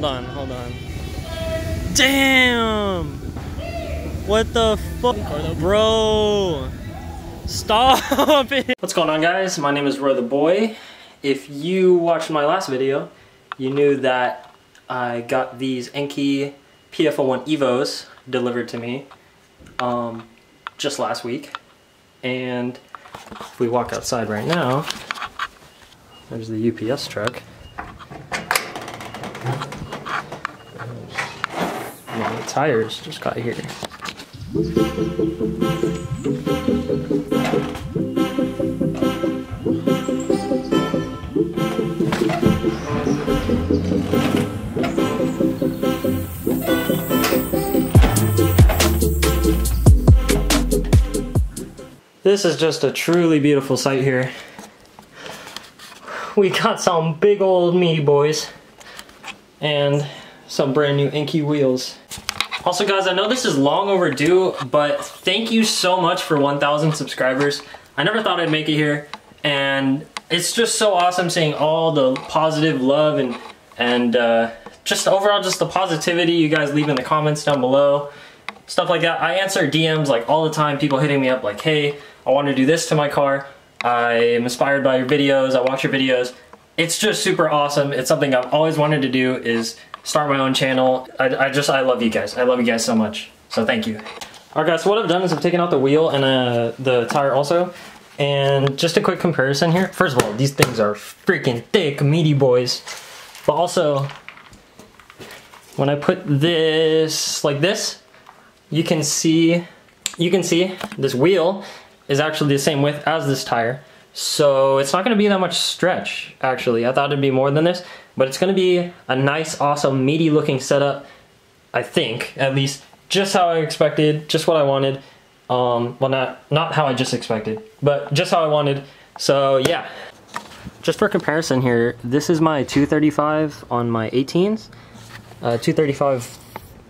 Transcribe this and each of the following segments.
Hold on, hold on. Damn! What the fuck? Bro! Stop it! What's going on, guys? My name is Roy the Boy. If you watched my last video, you knew that I got these Enkei PF01 Evos delivered to me just last week. And if we walk outside right now, there's the UPS truck. My tires just got here. This is just a truly beautiful sight here. We got some big old meaty boys and some brand new Enkei wheels. Also, guys, I know this is long overdue, but thank you so much for 1,000 subscribers. I never thought I'd make it here, and it's just so awesome seeing all the positive love and just overall just the positivity you guys leave in the comments down below. Stuff like that. I answer DMs like all the time, people hitting me up like, hey, I want to do this to my car. I am inspired by your videos. I watch your videos. It's just super awesome. It's something I've always wanted to do, is start my own channel. I love you guys. I love you guys so much. So thank you. All right, guys, so what I've done is I've taken out the wheel and the tire also. And just a quick comparison here. First of all, these things are freaking thick, meaty boys. But also, when I put this like this, you can see this wheel is actually the same width as this tire. So it's not gonna be that much stretch, actually. I thought it'd be more than this, but it's gonna be a nice, awesome, meaty looking setup, I think, at least. Just how I expected, just what I wanted. Well, not how I just expected, but just how I wanted. So yeah. Just for comparison here, this is my 235 on my 18s.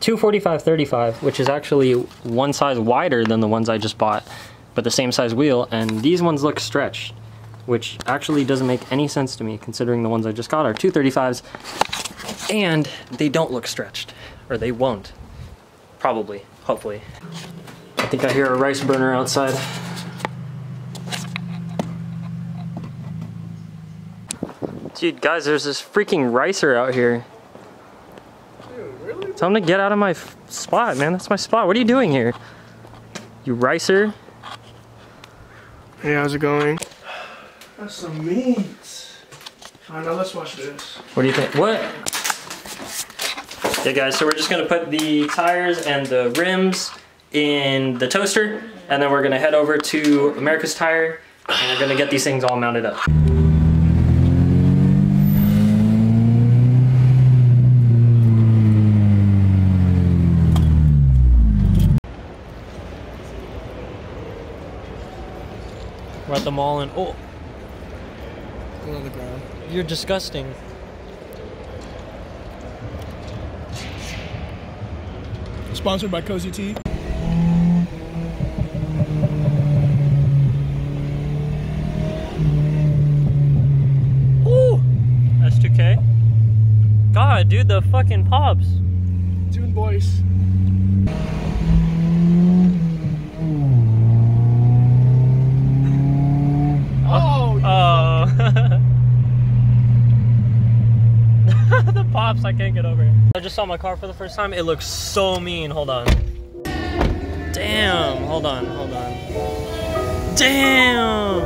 245-35, which is actually one size wider than the ones I just bought, but the same size wheel, and these ones look stretched, which actually doesn't make any sense to me considering the ones I just got are 235s, and they don't look stretched, or they won't, probably, hopefully. I think I hear a rice burner outside. Dude, guys, there's this freaking ricer out here. Tell him to get out of my spot, man. That's my spot. What are you doing here? You ricer. Hey, how's it going? That's some meat. Alright, now let's watch this. What do you think? What? Okay, guys, so we're just gonna put the tires and the rims in the toaster, and then we're gonna head over to America's Tire, and we're gonna get these things all mounted up. We're at the mall and oh, go on the ground. You're disgusting. Sponsored by Cozy Tea. Ooh, S2K. God, dude, the fucking pops. Tune boys. I can't get over it. I just saw my car for the first time. It looks so mean. Hold on. Damn. Hold on. Hold on. Damn.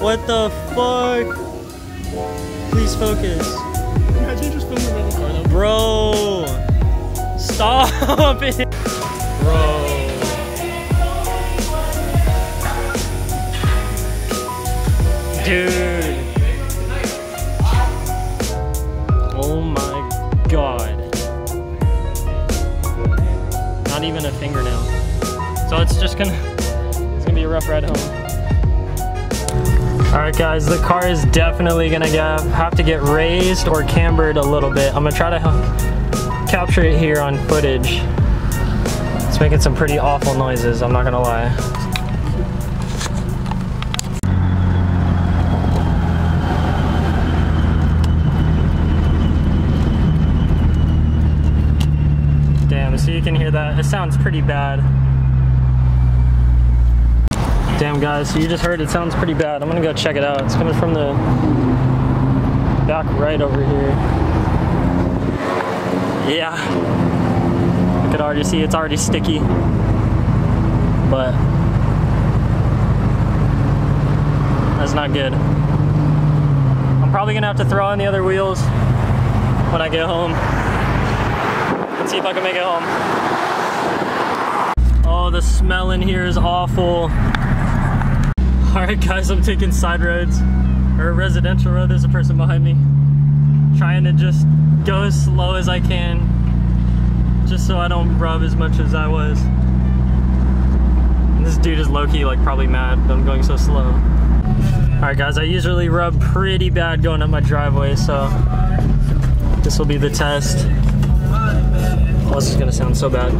What the fuck? Please focus. Imagine just filming the car though. Bro. Stop it. Bro. Dude. Not even a fingernail. So it's gonna be a rough ride home. Alright, guys, the car is definitely gonna have to get raised or cambered a little bit. I'm gonna try to capture it here on footage. It's making some pretty awful noises, I'm not gonna lie. so you can hear that. It sounds pretty bad. Damn guys, so you just heard it sounds pretty bad. I'm gonna go check it out. It's coming from the back right over here. Yeah, I could already see it's already sticky, but that's not good. I'm probably gonna have to throw on the other wheels when I get home. Let's see if I can make it home. Oh, the smell in here is awful. All right guys, I'm taking side roads, or a residential road. There's a person behind me. Trying to just go as slow as I can, just so I don't rub as much as I was. And this dude is low-key like probably mad that I'm going so slow. All right guys, I usually rub pretty bad going up my driveway, so this will be the test. Oh, this is gonna sound so bad.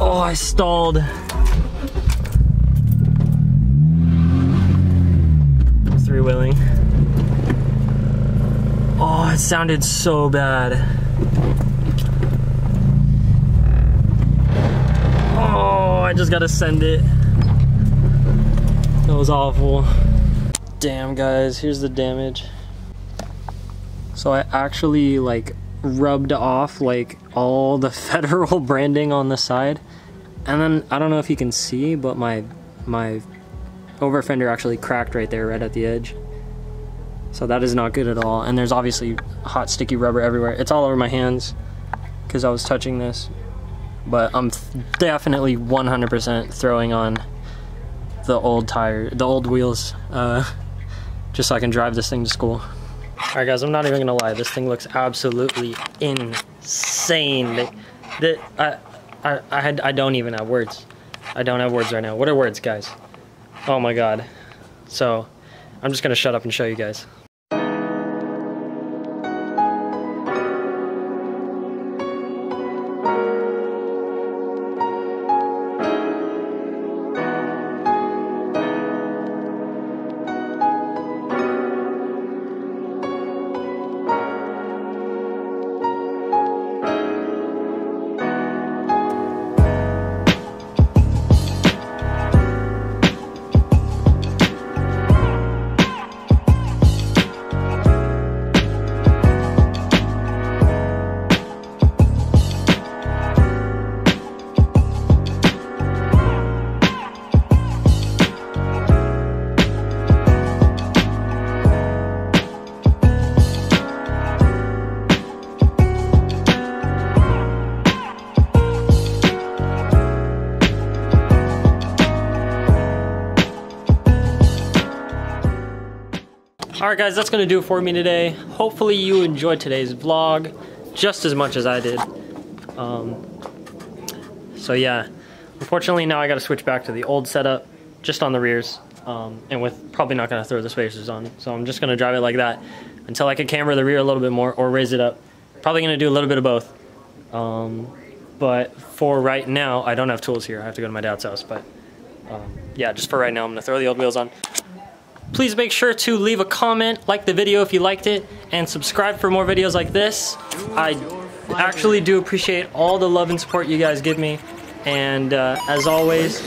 Oh, I stalled. Three-wheeling. Oh, it sounded so bad. Oh, I just gotta send it. That was awful. Damn guys, here's the damage. So I actually like rubbed off like all the federal branding on the side, and then I don't know if you can see, but my over fender actually cracked right there, right at the edge. So that is not good at all. And there's obviously hot sticky rubber everywhere. It's all over my hands because I was touching this, but I'm definitely 100% throwing on the old tire, the old wheels, just so I can drive this thing to school. All right guys, I'm not even gonna lie, this thing looks absolutely insane. I don't even have words. I don't have words right now. What are words, guys? Oh my god. So, I'm just gonna shut up and show you guys. Alright guys, that's gonna do it for me today. Hopefully you enjoyed today's vlog just as much as I did. So yeah, unfortunately now I gotta switch back to the old setup, just on the rears, and with probably not gonna throw the spacers on. So I'm just gonna drive it like that until I can camber the rear a little bit more or raise it up. Probably gonna do a little bit of both. But for right now, I don't have tools here. I have to go to my dad's house, but yeah, just for right now I'm gonna throw the old wheels on. Please make sure to leave a comment, like the video if you liked it, and subscribe for more videos like this. I actually do appreciate all the love and support you guys give me. And as always,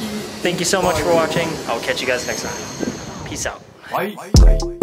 thank you so much for watching. I'll catch you guys next time. Peace out. Bye.